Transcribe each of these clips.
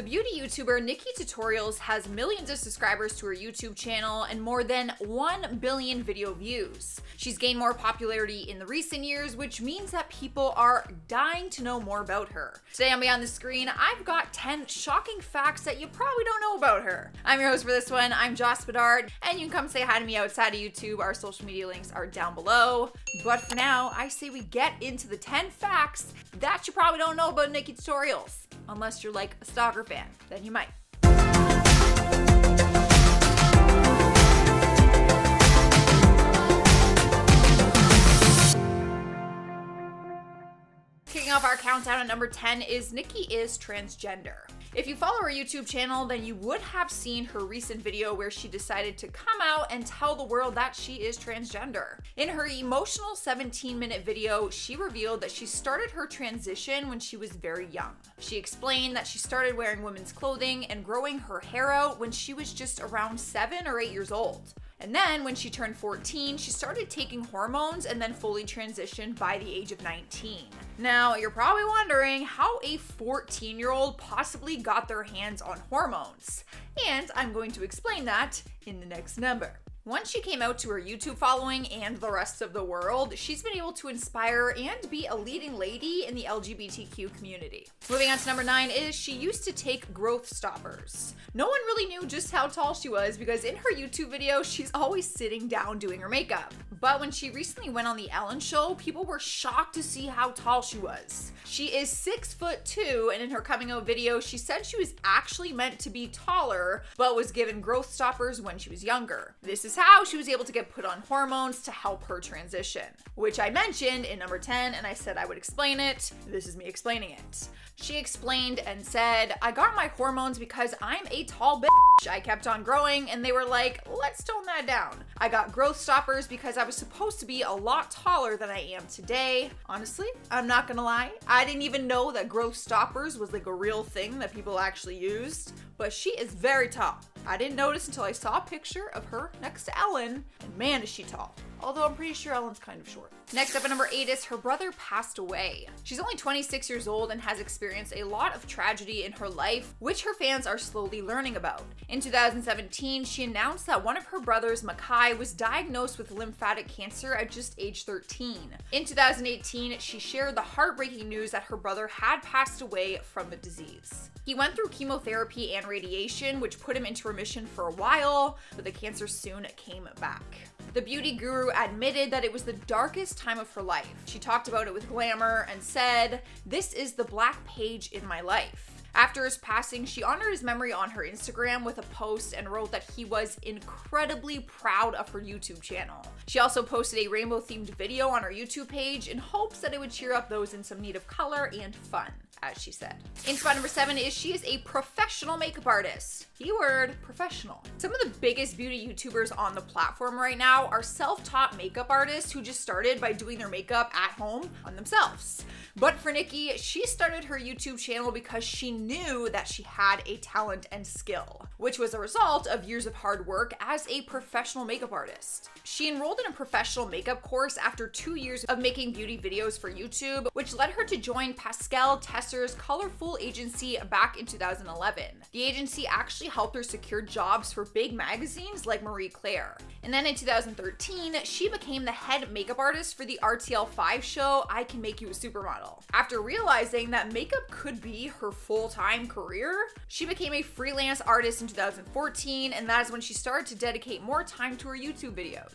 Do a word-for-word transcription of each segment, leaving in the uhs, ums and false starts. The beauty YouTuber NikkieTutorials has millions of subscribers to her YouTube channel and more than one billion video views. She's gained more popularity in the recent years, which means that people are dying to know more about her. Today on Beyond the Screen, I've got ten shocking facts that you probably don't know about her. I'm your host for this one, I'm Jocelyn Bedard, and you can come say hi to me outside of YouTube. Our social media links are down below. But for now, I say we get into the ten facts that you probably don't know about NikkieTutorials, unless you're like a stalker fan, then you might. Kicking off our countdown at number ten is Nikki is transgender. If you follow her YouTube channel, then you would have seen her recent video where she decided to come out and tell the world that she is transgender. In her emotional seventeen minute video, she revealed that she started her transition when she was very young. She explained that she started wearing women's clothing and growing her hair out when she was just around seven or eight years old. And then when she turned fourteen, she started taking hormones and then fully transitioned by the age of nineteen. Now, you're probably wondering how a fourteen year old possibly got their hands on hormones. And I'm going to explain that in the next number. Once she came out to her YouTube following and the rest of the world, she's been able to inspire and be a leading lady in the L G B T Q community. Moving on to number nine is she used to take growth stoppers. No one really knew just how tall she was because in her YouTube video, she's always sitting down doing her makeup. But when she recently went on The Ellen Show, people were shocked to see how tall she was. She is six foot two, and in her coming out video, she said she was actually meant to be taller, but was given growth stoppers when she was younger. This is Is how she was able to get put on hormones to help her transition, which I mentioned in number ten, and I said I would explain it. This is me explaining it. She explained and said, I got my hormones because I'm a tall bitch. I kept on growing and they were like, let's tone that down. I got growth stoppers because I was supposed to be a lot taller than I am today. Honestly, I'm not gonna lie, I didn't even know that growth stoppers was like a real thing that people actually used, but she is very tall. I didn't notice until I saw a picture of her next to Ellen, and man is she tall. Although I'm pretty sure Ellen's kind of short. Next up at number eight is her brother passed away. She's only twenty-six years old and has experienced a lot of tragedy in her life, which her fans are slowly learning about. In two thousand seventeen, she announced that one of her brothers, Makai, was diagnosed with lymphatic cancer at just age thirteen. In two thousand eighteen, she shared the heartbreaking news that her brother had passed away from the disease. He went through chemotherapy and radiation, which put him into remission for a while, but the cancer soon came back. The beauty guru admitted that it was the darkest time of her life. She talked about it with Glamour and said, "This is the black page in my life." After his passing, she honored his memory on her Instagram with a post and wrote that he was incredibly proud of her YouTube channel. She also posted a rainbow-themed video on her YouTube page in hopes that it would cheer up those in some need of color and fun, as she said. In spot number seven is she is a professional makeup artist. Keyword, professional. Some of the biggest beauty YouTubers on the platform right now are self-taught makeup artists who just started by doing their makeup at home on themselves. But for Nikki, she started her YouTube channel because she knew that she had a talent and skill, which was a result of years of hard work as a professional makeup artist. She enrolled in a professional makeup course after two years of making beauty videos for YouTube, which led her to join Pascal Tessier's colorful agency back in two thousand eleven. The agency actually helped her secure jobs for big magazines like Marie Claire. And then in two thousand thirteen, she became the head makeup artist for the R T L five show, I Can Make You a Supermodel. After realizing that makeup could be her full time career, she became a freelance artist in two thousand fourteen, and that is when she started to dedicate more time to her YouTube videos.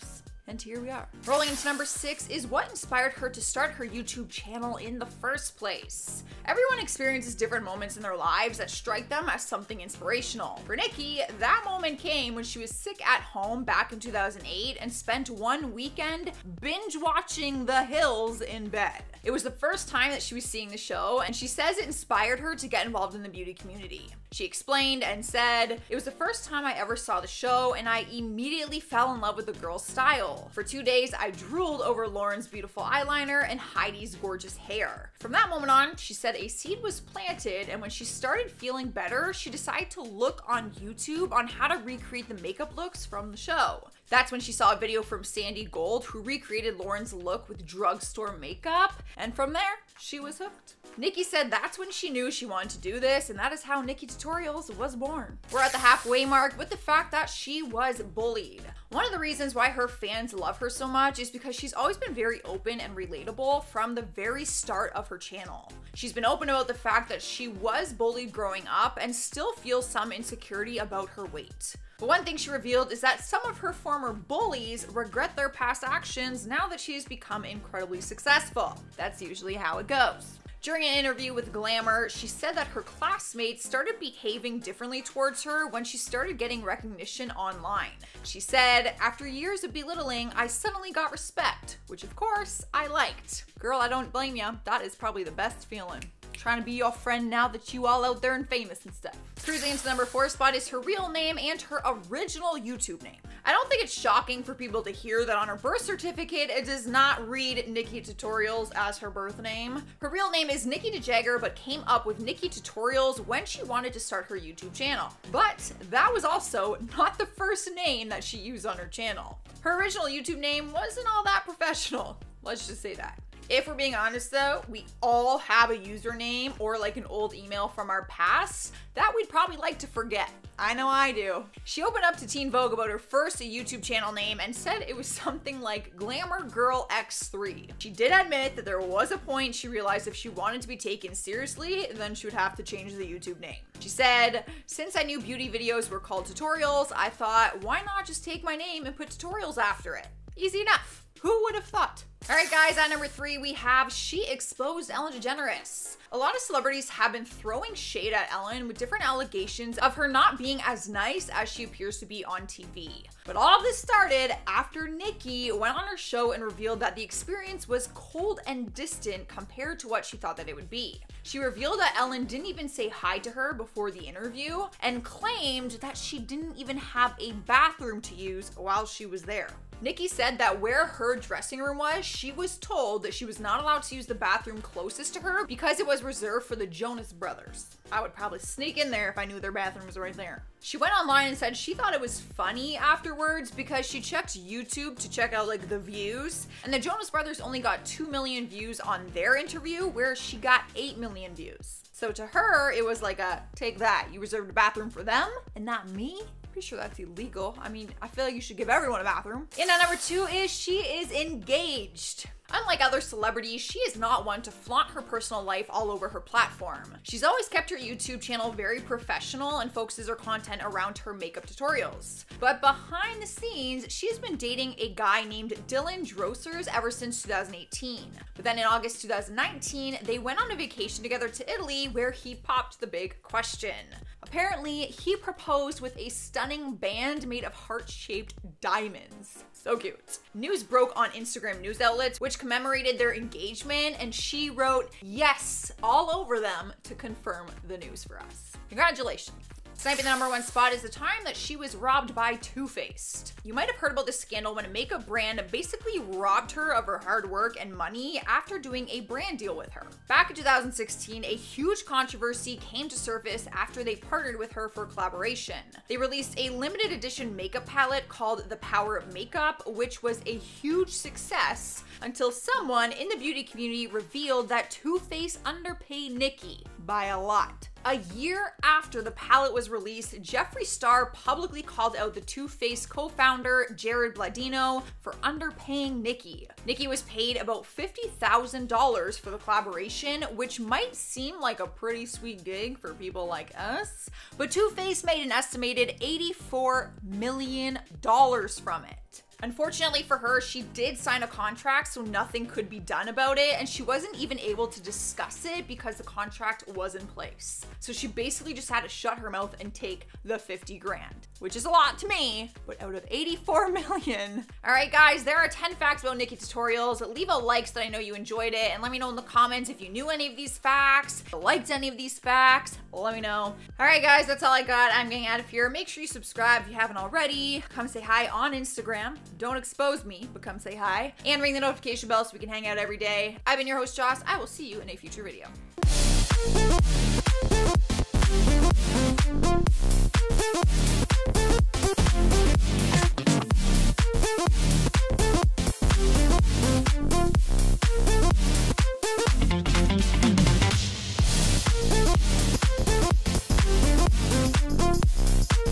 And here we are. Rolling into number six is what inspired her to start her YouTube channel in the first place. Everyone experiences different moments in their lives that strike them as something inspirational. For Nikki, that moment came when she was sick at home back in two thousand eight and spent one weekend binge watching The Hills in bed. It was the first time that she was seeing the show, and she says it inspired her to get involved in the beauty community. She explained and said, "It was the first time I ever saw the show and I immediately fell in love with the girl's style. For two days, I drooled over Lauren's beautiful eyeliner and Heidi's gorgeous hair." From that moment on, she said a seed was planted, and when she started feeling better, she decided to look on YouTube on how to recreate the makeup looks from the show. That's when she saw a video from Sandy Gold, who recreated Lauren's look with drugstore makeup. And from there, she was hooked. Nikki said that's when she knew she wanted to do this, and that is how NikkieTutorials was born. We're at the halfway mark with the fact that she was bullied. One of the reasons why her fans love her so much is because she's always been very open and relatable from the very start of her channel. She's been open about the fact that she was bullied growing up and still feels some insecurity about her weight. But one thing she revealed is that some of her former bullies regret their past actions now that she's become incredibly successful. That's usually how it goes. During an interview with Glamour, she said that her classmates started behaving differently towards her when she started getting recognition online. She said, "After years of belittling, I suddenly got respect, which of course I liked." Girl, I don't blame ya. That is probably the best feeling. Trying to be your friend now that you all out there and famous and stuff. Cruising into the number four spot is her real name and her original YouTube name. I don't think it's shocking for people to hear that on her birth certificate, it does not read NikkieTutorials as her birth name. Her real name is Nikki DeJagger, but came up with NikkieTutorials when she wanted to start her YouTube channel. But that was also not the first name that she used on her channel. Her original YouTube name wasn't all that professional. Let's just say that. If we're being honest though, we all have a username or like an old email from our past that we'd probably like to forget. I know I do. She opened up to Teen Vogue about her first YouTube channel name and said it was something like Glamour Girl X three. She did admit that there was a point she realized if she wanted to be taken seriously, then she would have to change the YouTube name. She said, "Since I knew beauty videos were called tutorials, I thought, why not just take my name and put tutorials after it? Easy enough. Who would have thought?" All right, guys, at number three, we have she exposed Ellen DeGeneres. A lot of celebrities have been throwing shade at Ellen with different allegations of her not being as nice as she appears to be on T V. But all of this started after Nikki went on her show and revealed that the experience was cold and distant compared to what she thought that it would be. She revealed that Ellen didn't even say hi to her before the interview and claimed that she didn't even have a bathroom to use while she was there. Nikki said that where her dressing room was, she was told that she was not allowed to use the bathroom closest to her because it was reserved for the Jonas Brothers. I would probably sneak in there if I knew their bathroom was right there. She went online and said she thought it was funny afterwards because she checked YouTube to check out like the views, and the Jonas Brothers only got two million views on their interview where she got eight million views. So to her, it was like a take that, you reserved a bathroom for them and not me? Pretty sure that's illegal. I mean, I feel like you should give everyone a bathroom. And at number two is she is engaged. Unlike other celebrities, she is not one to flaunt her personal life all over her platform. She's always kept her YouTube channel very professional and focuses her content around her makeup tutorials. But behind the scenes, she's been dating a guy named Dylan Drosers ever since two thousand eighteen. But then in August two thousand nineteen, they went on a vacation together to Italy where he popped the big question. Apparently, he proposed with a stunning band made of heart-shaped diamonds. So cute. News broke on Instagram news outlets, which commemorated their engagement, and she wrote yes all over them to confirm the news for us. Congratulations. Sniping the number one spot is the time that she was robbed by Too Faced. You might have heard about this scandal when a makeup brand basically robbed her of her hard work and money after doing a brand deal with her. Back in two thousand sixteen, a huge controversy came to surface after they partnered with her for collaboration. They released a limited edition makeup palette called The Power of Makeup, which was a huge success until someone in the beauty community revealed that Too Faced underpaid Nikki by a lot. A year after the palette was released, Jeffree Star publicly called out the Too Faced co-founder, Jared Bladino, for underpaying Nikki. Nikki was paid about fifty thousand dollars for the collaboration, which might seem like a pretty sweet gig for people like us, but Too Faced made an estimated eighty-four million dollars from it. Unfortunately for her, she did sign a contract, so nothing could be done about it, and she wasn't even able to discuss it because the contract was in place. So she basically just had to shut her mouth and take the fifty grand, which is a lot to me, but out of eighty-four million. All right, guys, there are ten facts about NikkieTutorials. Leave a like so that I know you enjoyed it, and let me know in the comments if you knew any of these facts, liked any of these facts, let me know. All right, guys, that's all I got. I'm getting out of here. Make sure you subscribe if you haven't already. Come say hi on Instagram. Don't expose me, but come say hi. And ring the notification bell so we can hang out every day. I've been your host, Joss. I will see you in a future video.